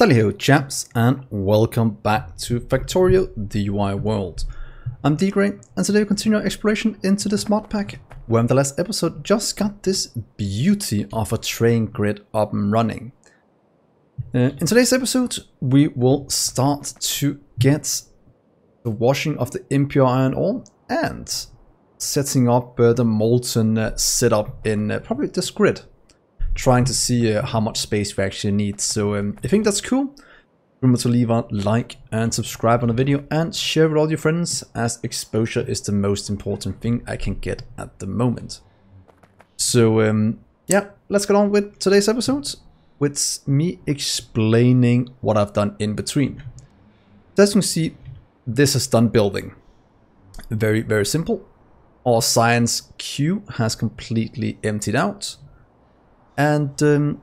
Tally-ho chaps, and welcome back to Factorio DIY World. I'm De Grey, and today we continue our exploration into the Smart Pack, where in the last episode just got this beauty of a train grid up and running. In today's episode we will start to get the washing of the impure iron ore and setting up the molten setup in probably this grid. Trying to see how much space we actually need. So I think that's cool. Remember to leave a like and subscribe on the video and share with all your friends, as exposure is the most important thing I can get at the moment. So yeah, let's get on with today's episode with me explaining what I've done in between. So as you can see, this is done building. Very, very simple. Our science queue has completely emptied out. And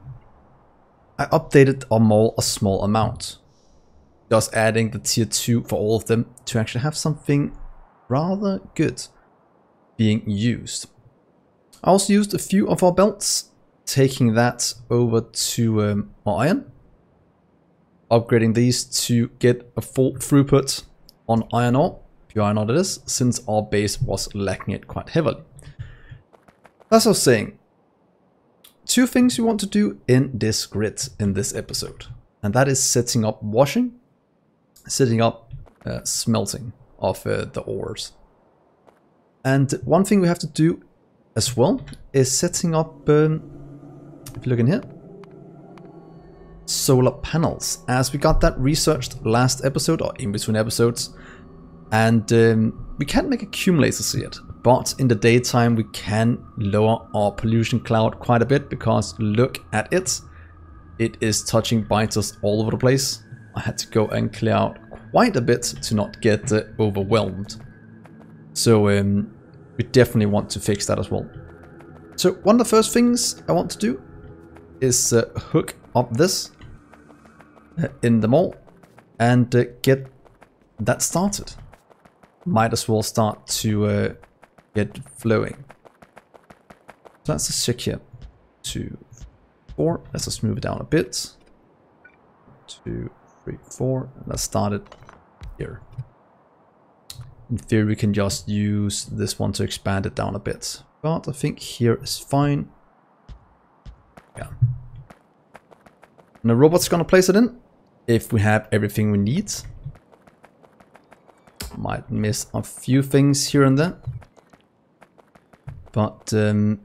I updated our mall a small amount, just adding the tier 2 for all of them to actually have something rather good being used. I also used a few of our belts, taking that over to our iron, upgrading these to get a full throughput on iron ore, pure iron ore it is, since our base was lacking it quite heavily. That's what I was saying. Two things you want to do in this grid in this episode, and that is setting up washing, setting up smelting of the ores. And one thing we have to do as well is setting up, if you look in here, solar panels, as we got that researched last episode or in between episodes. And we can't make accumulators yet, but in the daytime we can lower our pollution cloud quite a bit, because look at it. It is touching biters all over the place. I had to go and clear out quite a bit to not get overwhelmed. So we definitely want to fix that as well. So one of the first things I want to do is hook up this in the mall and get that started. Might as well start to get flowing. So let's just check here. 2, 4. Let's just move it down a bit. 2, 3, 4. Let's start it here. In theory, we can just use this one to expand it down a bit, but I think here is fine. Yeah. And the robot's gonna place it in if we have everything we need. Might miss a few things here and there, but as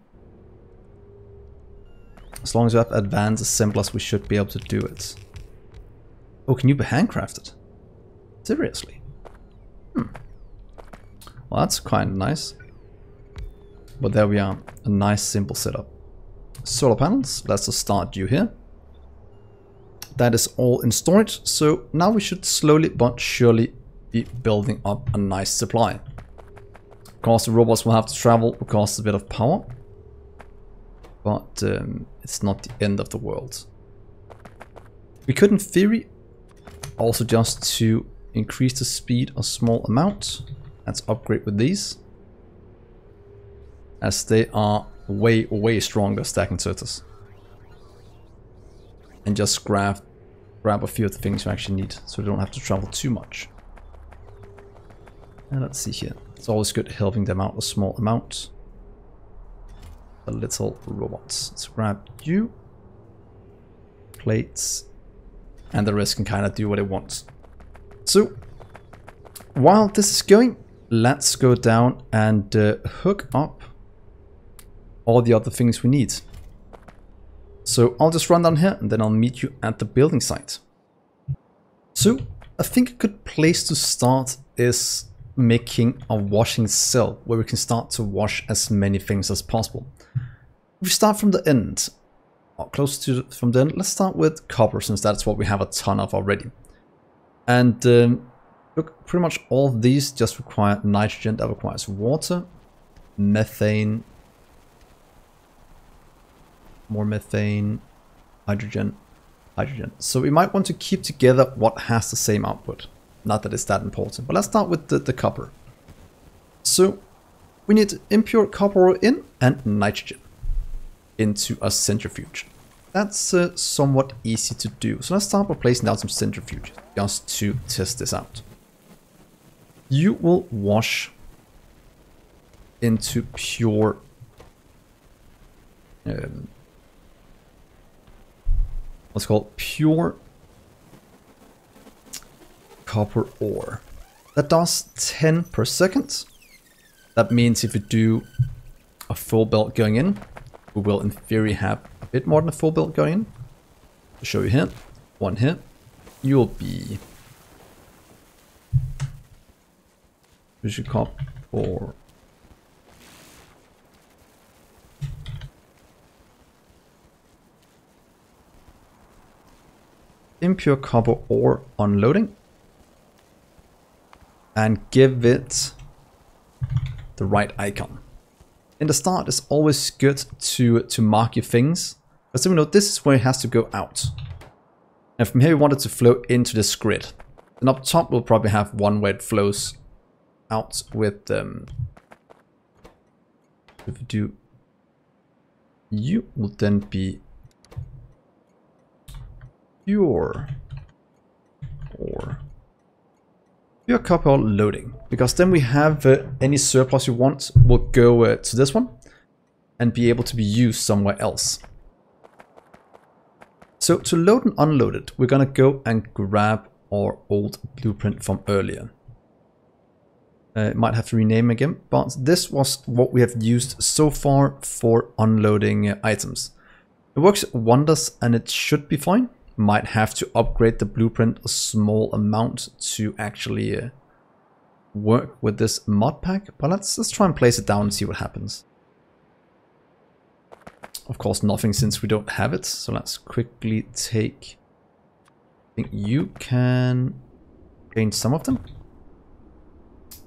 long as we have advanced assemblers, we should be able to do it. Oh, can you be handcrafted? Seriously? Hmm. Well, that's kind of nice. But there we are, a nice simple setup. Solar panels, let's just start you here. That is all in storage, so now we should slowly but surely be building up a nice supply. Of course, the robots will have to travel because a bit of power, but it's not the end of the world. We could, in theory, also just to increase the speed a small amount. Let's upgrade with these, as they are way, way stronger stacking inserters. And just grab a few of the things we actually need, so we don't have to travel too much. And let's see here. It's always good helping them out a small amount. The little robots. Let's grab you. Plates. And the rest can kind of do what it wants. So, while this is going, let's go down and hook up all the other things we need. So, I'll just run down here and then I'll meet you at the building site. So, I think a good place to start is making a washing cell where we can start to wash as many things as possible. If we start from the end, or close to from the end, let's start with copper, since that's what we have a ton of already. And look, pretty much all of these just require nitrogen, that requires water, methane, more methane, hydrogen, hydrogen. So we might want to keep together what has the same output. Not that it's that important, but let's start with the copper. So we need impure copper in and nitrogen into a centrifuge. That's somewhat easy to do. So let's start by placing down some centrifuge just to test this out. You will wash into pure what's called pure copper ore. That does 10 per second. That means if you do a full belt going in, we will in theory have a bit more than a full belt going in. To show you here, one here, you'll be... We should call for... impure copper ore unloading. And give it the right icon. In the start, it's always good to mark your things. Because then we know this is where it has to go out. And from here, we want it to flow into this grid. And up top, we'll probably have one where it flows out with if we do, you will then be pure copper loading, because then we have any surplus you want will go to this one and be able to be used somewhere else. So to load and unload it, we're gonna go and grab our old blueprint from earlier. It might have to rename again, but this was what we have used so far for unloading items. It works wonders and it should be fine. Might have to upgrade the blueprint a small amount to actually work with this mod pack, but let's try and place it down and see what happens. Of course nothing since we don't have it, so let's quickly take... I think you can change some of them.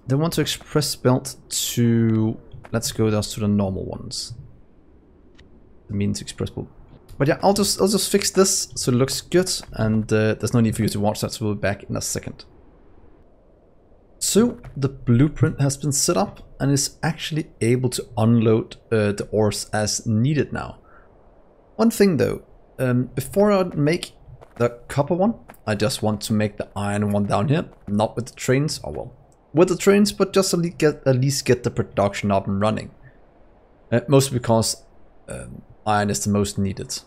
They want to express belt to... Let's go just to the normal ones. It means express belt. But yeah, I'll just fix this so it looks good, and there's no need for you to watch that, so we'll be back in a second. So the blueprint has been set up and is actually able to unload the ores as needed now. One thing though, before I make the copper one, I just want to make the iron one down here, not with the trains, oh well. With the trains, but just at least get the production up and running. Mostly because iron is the most needed.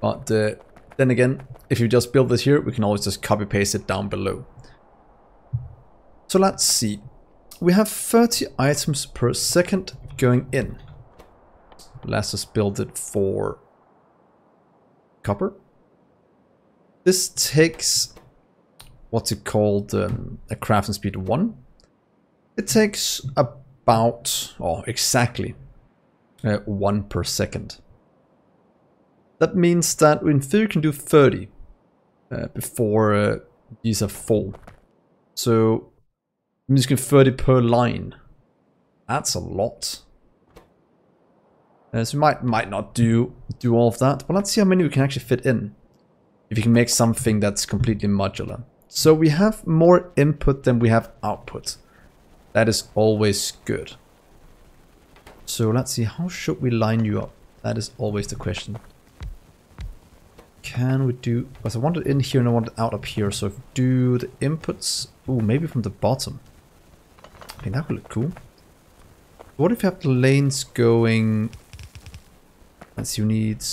But then again, if you just build this here, we can always just copy paste it down below. So let's see. We have 30 items per second going in. Let's just build it for copper. This takes... what's it called, a crafting speed 1. It takes about, or exactly, 1 per second. That means that in theory can do 30 before these are full. So, I'm just going 30 per line. That's a lot. So we might not do all of that, but let's see how many we can actually fit in. If you can make something that's completely modular. So we have more input than we have output. That is always good. So let's see, how should we line you up? That is always the question. Can we do... because I want it in here and I want it out up here. So if we do the inputs... ooh, maybe from the bottom. I think that would look cool. What if you have the lanes going... let's see, you need...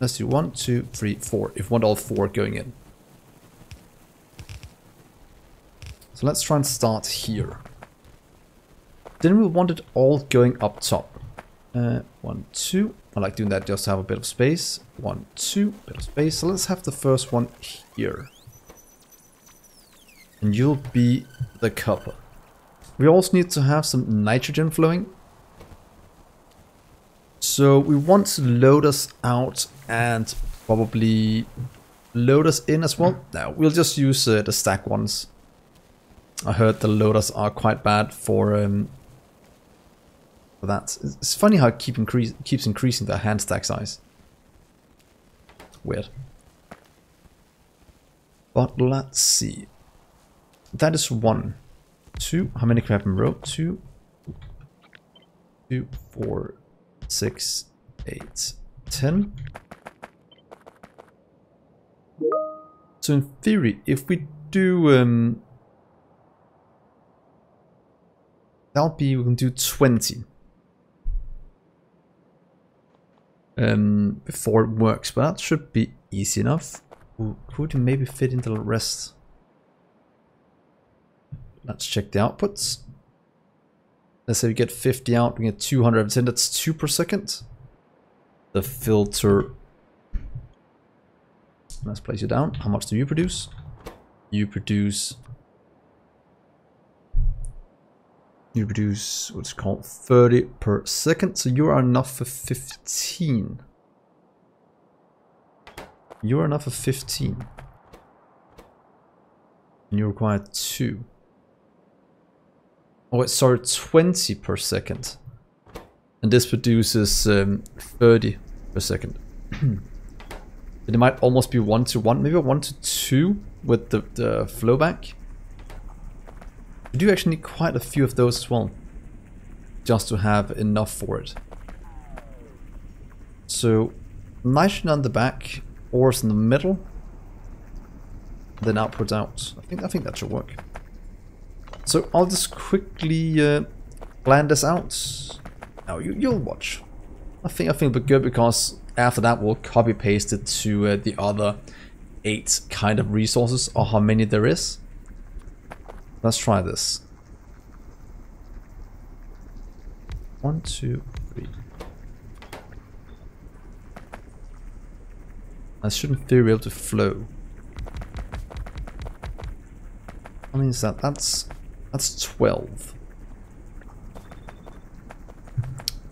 let's do 1, 2, 3, 4. If we want all 4 going in. So let's try and start here. Then we'll want it all going up top. 1, 2. I like doing that just to have a bit of space. 1, 2, bit of space. So let's have the first one here. And you'll be the copper. We also need to have some nitrogen flowing. So we want to load us out and probably load us in as well. Now we'll just use the stack ones. I heard the loaders are quite bad for that. It's funny how it keeps increasing the hand stack size. Weird. But let's see. That is 1, 2. How many can we have in row? 2, 4, 6, 8, 10. So in theory, if we do that'll be, we can do 20 before it works, but that should be easy enough. Could it maybe fit into the rest? Let's check the outputs. Let's say we get 50 out, we get 200 out of 10, that's 2 per second. The filter, let's place it down. How much do you produce? You produce what's called 30 per second, so you are enough for 15. You are enough for 15. And you require 2. Oh, sorry, 20 per second. And this produces 30 per second. It might almost be 1 to 1, maybe 1 to 2 with the flowback. We do actually need quite a few of those as well, just to have enough for it. So nitrogen on the back, ores in the middle, then output out. I think that should work. So I'll just quickly plan this out. Now you'll watch. I think it'll be good, because after that we'll copy paste it to the other 8 kind of resources, or how many there is. Let's try this. 1, 2, 3. I shouldn't in theory be able to flow. How many is that? That's 12.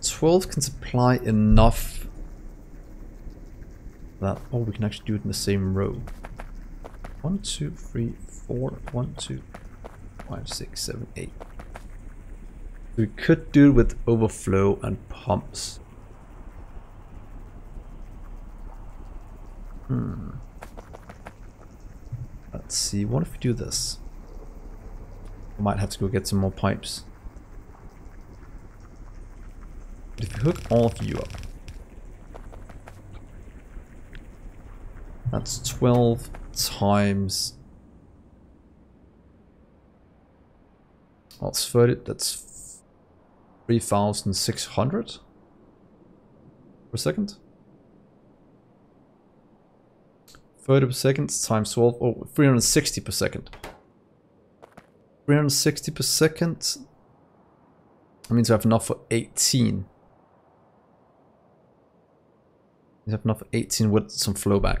12 can supply enough that, oh, we can actually do it in the same row. 1, 2, 3, 4. 1, 2, 5, 6, 7, 8. We could do it with overflow and pumps. Let's see, what if we do this? We might have to go get some more pipes. But if you hook all of you up, that's 12 times. Well, it's 30, that's 3,600 per second. 30 per second times 12, oh, 360 per second. 360 per second. That means we have enough for 18. We have enough for 18 with some flowback.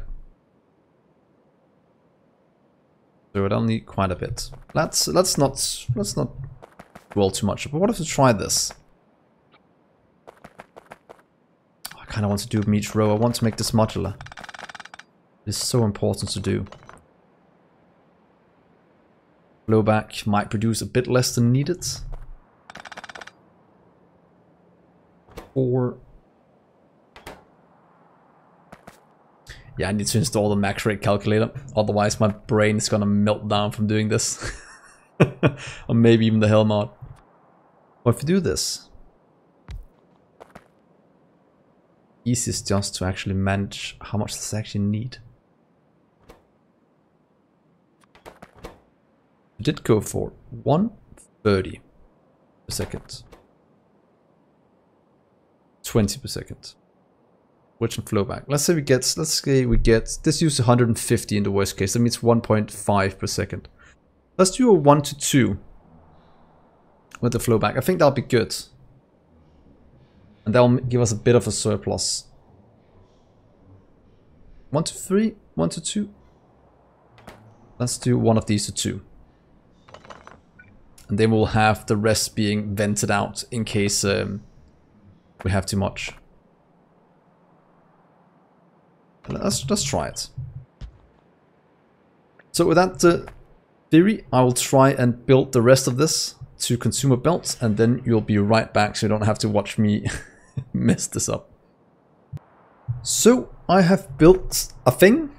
So I don't need quite a bit. Let's not dwell too much. But what if we try this? Oh, I kind of want to do it in each row. I want to make this modular. It's so important to do. Flowback might produce a bit less than needed. 4. Yeah, I need to install the max rate calculator, otherwise my brain is gonna melt down from doing this. Or maybe even the hell mod. What if we do this? Easiest just to actually manage how much this actually need. We did go for 130 per second. 20 per second. Which and flowback. Let's say we get this uses 150 in the worst case. That means 1.5 per second. Let's do a 1 to 2 with the flowback. I think that'll be good. And that'll give us a bit of a surplus. 1 to 3, 1 to 2. Let's do one of these to 2. And then we'll have the rest being vented out in case we have too much. Let's try it. So with that theory, I will try and build the rest of this to consumer belts, and then you'll be right back, so you don't have to watch me mess this up. So I have built a thing.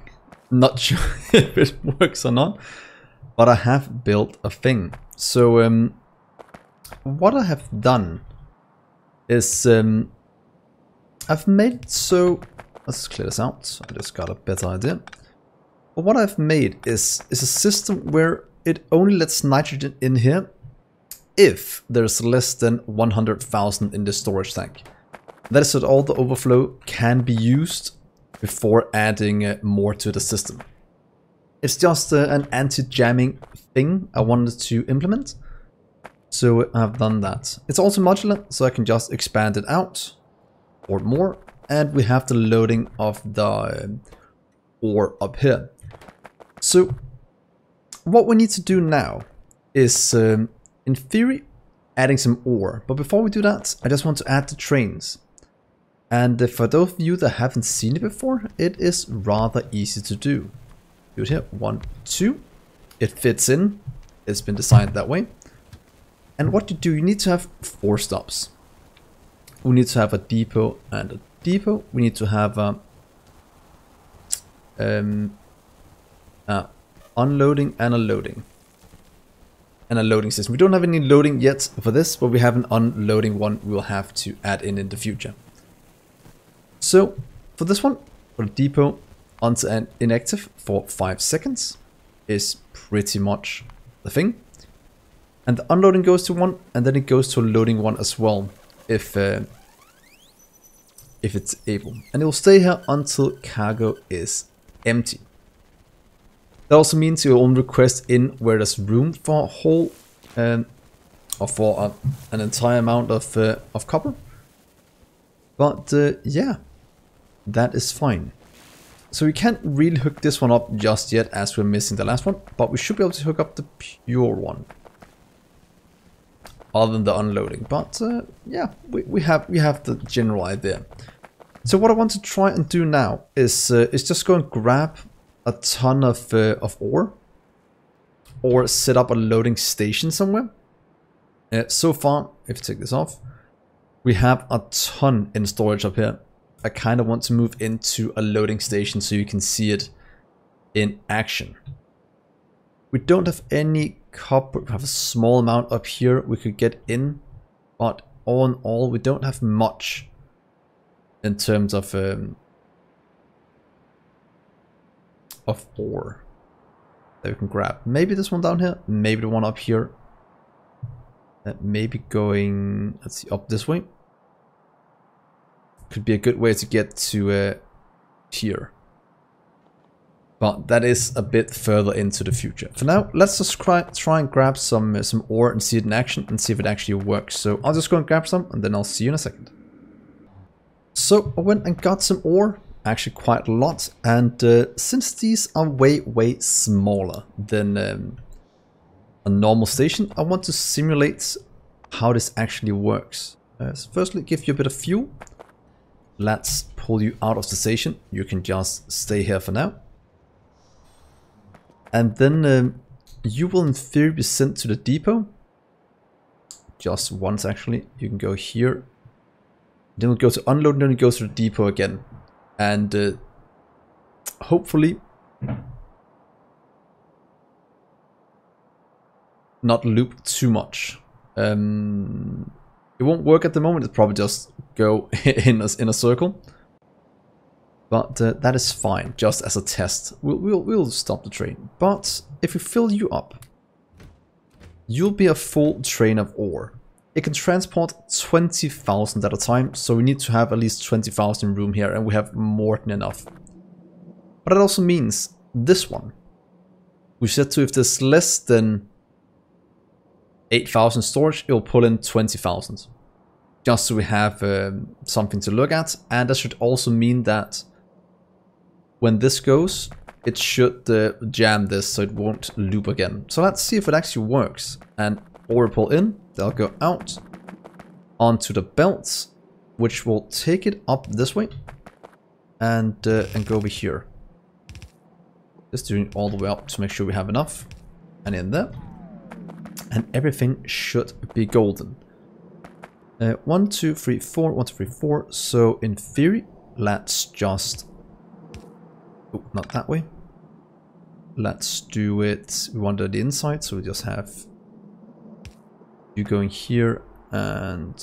Not sure if it works or not, but I have built a thing. So what I have done is I've made it so Let's clear this out. I just got a better idea. But what I've made is a system where it only lets nitrogen in here if there's less than 100,000 in the storage tank. That is that all the overflow can be used before adding more to the system. It's just an anti-jamming thing I wanted to implement. So I've done that. It's also modular, so I can just expand it out or more. And we have the loading of the ore up here. So what we need to do now is, in theory, adding some ore. But before we do that, I just want to add the trains. And for those of you that haven't seen it before, it is rather easy to do. Do it here, 1, 2. It fits in. It's been designed that way. And what you do, you need to have 4 stops. We need to have a depot and a depot. We need to have a unloading and a loading. And a loading system. We don't have any loading yet for this, but we have an unloading one we'll have to add in the future. So for this one, for the depot, onto an inactive for 5 seconds is pretty much the thing. And the unloading goes to 1, and then it goes to a loading 1 as well, if it's able. And it will stay here until cargo is empty. That also means you will only request in where there's room for a whole, or for an entire amount of copper. But yeah, that is fine. So we can't really hook this one up just yet as we're missing the last one, but we should be able to hook up the pure one. Other than the unloading, but yeah, we have the general idea. So what I want to try and do now is just go and grab a ton of ore, or set up a loading station somewhere. So far, if you take this off, we have a ton in storage up here. I kind of want to move into a loading station so you can see it in action. We don't have any copper, we have a small amount up here we could get in, but all in all we don't have much in terms of ore that we can grab. Maybe this one down here, maybe the one up here, that may be going, let's see, up this way. Could be a good way to get to here. But that is a bit further into the future. For now, let's just try and grab some ore and see it in action and see if it actually works. So I'll just go and grab some and then I'll see you in a second. So I went and got some ore, actually quite a lot. And since these are way smaller than a normal station, I want to simulate how this actually works. So firstly, give you a bit of fuel. Let's pull you out of the station. You can just stay here for now. And then you will in theory be sent to the depot. Just once actually. You can go here. Then we'll go to unload and then it goes to the depot again. And hopefully not loop too much. It won't work at the moment. It'll probably just go in a circle. But that is fine, just as a test. We'll stop the train. But if we fill you up, you'll be a full train of ore. It can transport 20,000 at a time, so we need to have at least 20,000 room here, and we have more than enough. But it also means this one. We set to if there's less than 8,000 storage, it'll pull in 20,000. Just so we have something to look at. And that should also mean that when this goes, it should jam this so it won't loop again. So let's see if it actually works. And ore pull in, they'll go out onto the belts, which will take it up this way and go over here. Just doing all the way up to make sure we have enough. And in there. And everything should be golden. 1, 2, 3, 4, 1, 2, 3, 4. So in theory, let's just... Oh, not that way. Let's do it. We want the inside, so we just have you going here and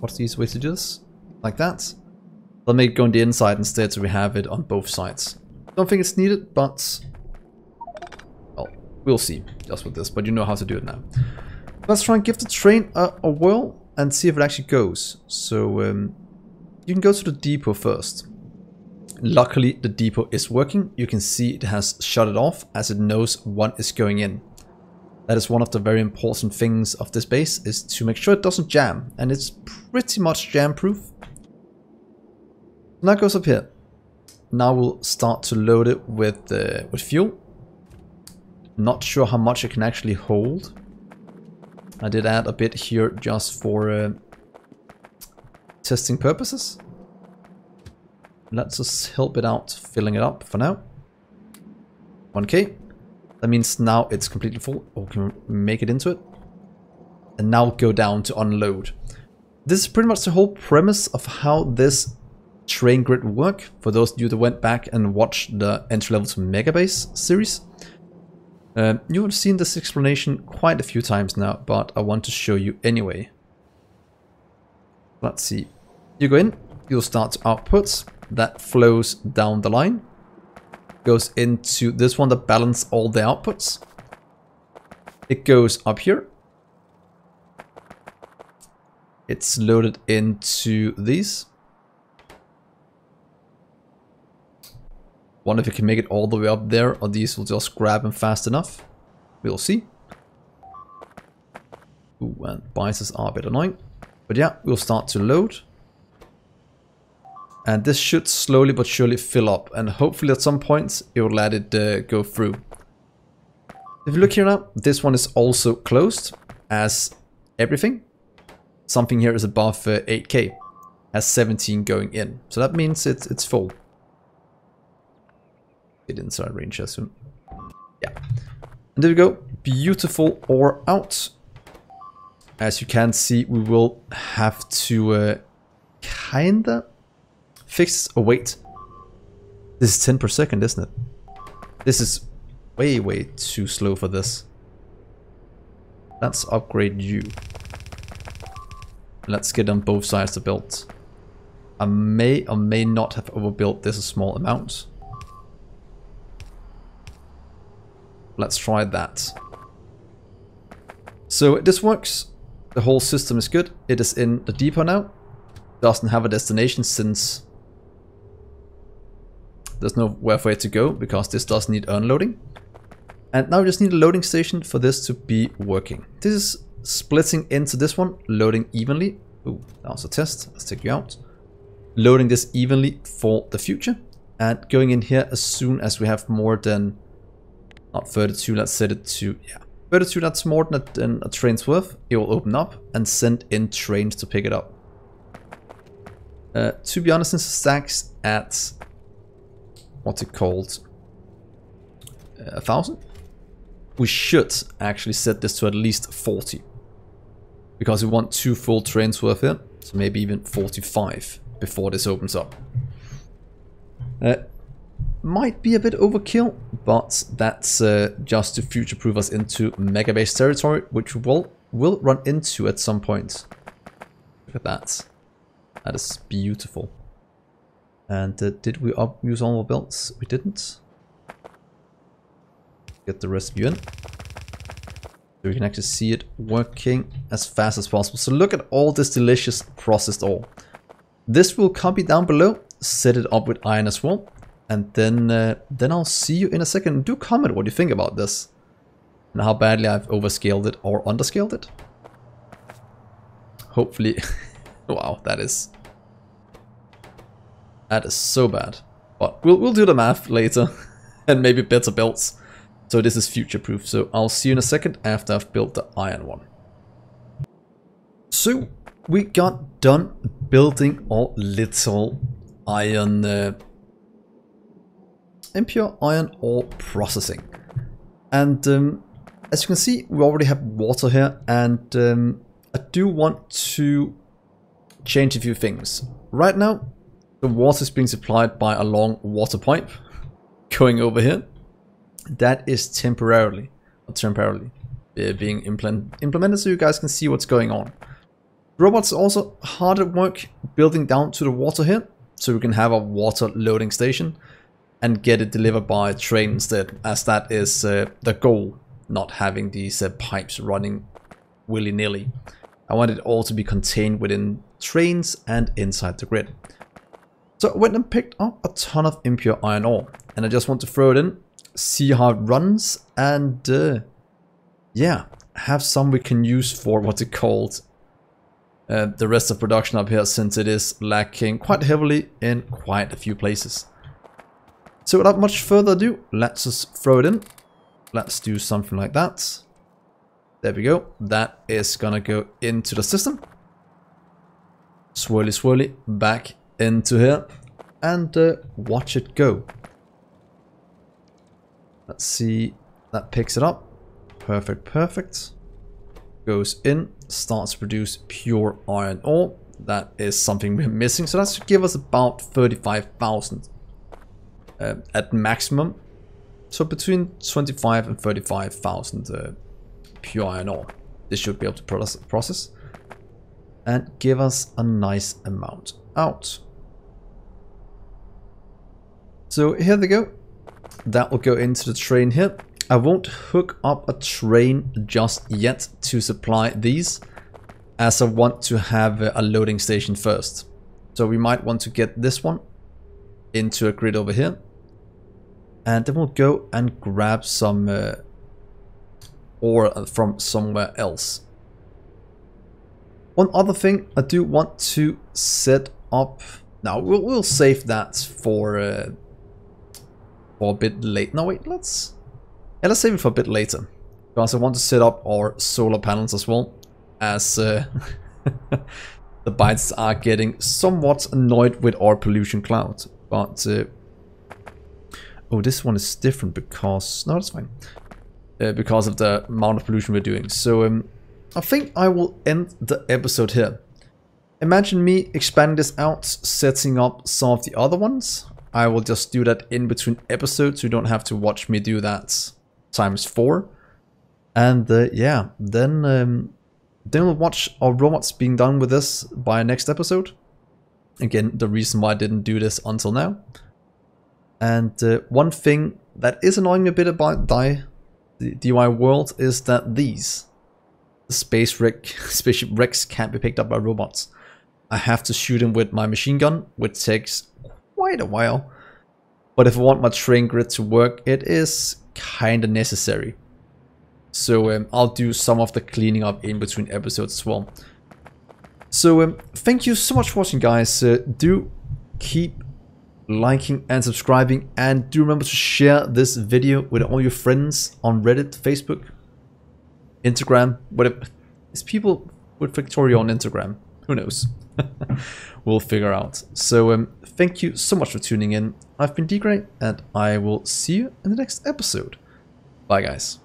What's these wastages? Like that. I'll make it go on the inside instead so we have it on both sides. Don't think it's needed, but... well, we'll see just with this, but you know how to do it now. Let's try and give the train a whirl and see if it actually goes. So you can go to the depot first. Luckily, the depot is working. You can see it has shut it off as it knows one is going in. That is one of the very important things of this base, is to make sure it doesn't jam, and it's pretty much jam proof. Now it goes up here. Now we'll start to load it with fuel. Not sure how much it can actually hold. I did add a bit here just for testing purposes. Let's just help it out filling it up for now. 1k. That means now it's completely full, or can make it into it. And now go down to unload. This is pretty much the whole premise of how this train grid work, for those of you that went back and watched the Entry Level to Mega Base series. You have seen this explanation quite a few times now, but I want to show you anyway. Let's see. You go in, you'll start to output. That flows down the line. Goes into this one that balances all the outputs. It goes up here. It's loaded into these. Wonder if you can make it all the way up there, or these will just grab them fast enough. We'll see. Ooh, and biases are a bit annoying. But yeah, we'll start to load. And this should slowly but surely fill up, and hopefully at some point it will let it go through. If you look here now, this one is also closed, as everything. Something here is above 8k, has 17 going in. So that means it's full. Get inside range as soon. Yeah. And there we go. Beautiful ore out. As you can see, we will have to kinda... fix, oh wait, this is 10 per second, isn't it? This is way, way too slow for this. Let's upgrade you. Let's get on both sides to build. I may or may not have overbuilt this a small amount. Let's try that. So this works. The whole system is good. It is in the depot now. Doesn't have a destination since... there's nowhere for it to go, because this does need unloading. And now we just need a loading station for this to be working. This is splitting into this one, loading evenly. Ooh, that was a test. Let's take you out. Loading this evenly for the future. And going in here as soon as we have more than... not 32, let's set it to... yeah, 32, that's more than a train's worth. It will open up and send in trains to pick it up. To be honest, this stacks at... what's it called? 1,000? We should actually set this to at least 40. Because we want 2 full trains worth here. So maybe even 45 before this opens up. Might be a bit overkill, but that's just to future-proof us into Mega Base territory, which we will run into at some point. Look at that. That is beautiful. And did we use all our belts? We didn't. Get the rest of you in. So we can actually see it working as fast as possible. So look at all this delicious processed ore. This will copy down below. Set it up with iron as well. And then I'll see you in a second. Do comment what you think about this. And how badly I've overscaled it or underscaled it. Hopefully... wow, that is so bad. But we'll do the math later, and maybe better builds. So this is future-proof. So I'll see you in a second after I've built the iron one. So we got done building our little iron, impure iron ore processing. And as you can see, we already have water here, and I do want to change a few things. Right now, the water is being supplied by a long water pipe going over here. That is temporarily being implemented so you guys can see what's going on. Robots are also hard at work building down to the water here, so we can have a water loading station and get it delivered by train instead, as that is the goal, not having these pipes running willy-nilly. I want it all to be contained within trains and inside the grid. So I went and picked up a ton of impure iron ore, and I just want to throw it in, see how it runs, and yeah, have some we can use for what's it called, the rest of production up here, since it is lacking quite heavily in quite a few places. So without much further ado, let's just throw it in. Let's do something like that. There we go. That is gonna go into the system. Swirly, swirly, back into here, and watch it go. Let's see, that picks it up. Perfect, perfect. Goes in, starts to produce pure iron ore. That is something we're missing, so that should give us about 35,000 at maximum. So between 25 and 35,000 pure iron ore. This should be able to process and give us a nice amount out. So here they go. That will go into the train here. I won't hook up a train just yet to supply these, as I want to have a loading station first. So we might want to get this one into a grid over here, and then we'll go and grab some ore from somewhere else. One other thing I do want to set up now, we'll save that for a bit late. No wait, let's save it for a bit later, because I want to set up our solar panels as well, as the bites are getting somewhat annoyed with our pollution cloud. But oh, this one is different because no, that's fine, because of the amount of pollution we're doing. So I think I will end the episode here. Imagine me expanding this out, setting up some of the other ones. I will just do that in between episodes, so you don't have to watch me do that times 4. And yeah, then we'll watch our robots being done with this by next episode. Again, the reason why I didn't do this until now. And one thing that is annoying me a bit about the DIY world is that these spaceship wrecks can't be picked up by robots. I have to shoot them with my machine gun, which takes quite a while. But if I want my train grid to work, it is kind of necessary. So I'll do some of the cleaning up in between episodes as well. So thank you so much for watching, guys. Do keep liking and subscribing, and do remember to share this video with all your friends on Reddit, Facebook, Instagram, whatever. It's people with Factorio on Instagram. Who knows? We'll figure out. So thank you so much for tuning in. I've been De Grey, and I will see you in the next episode. Bye, guys.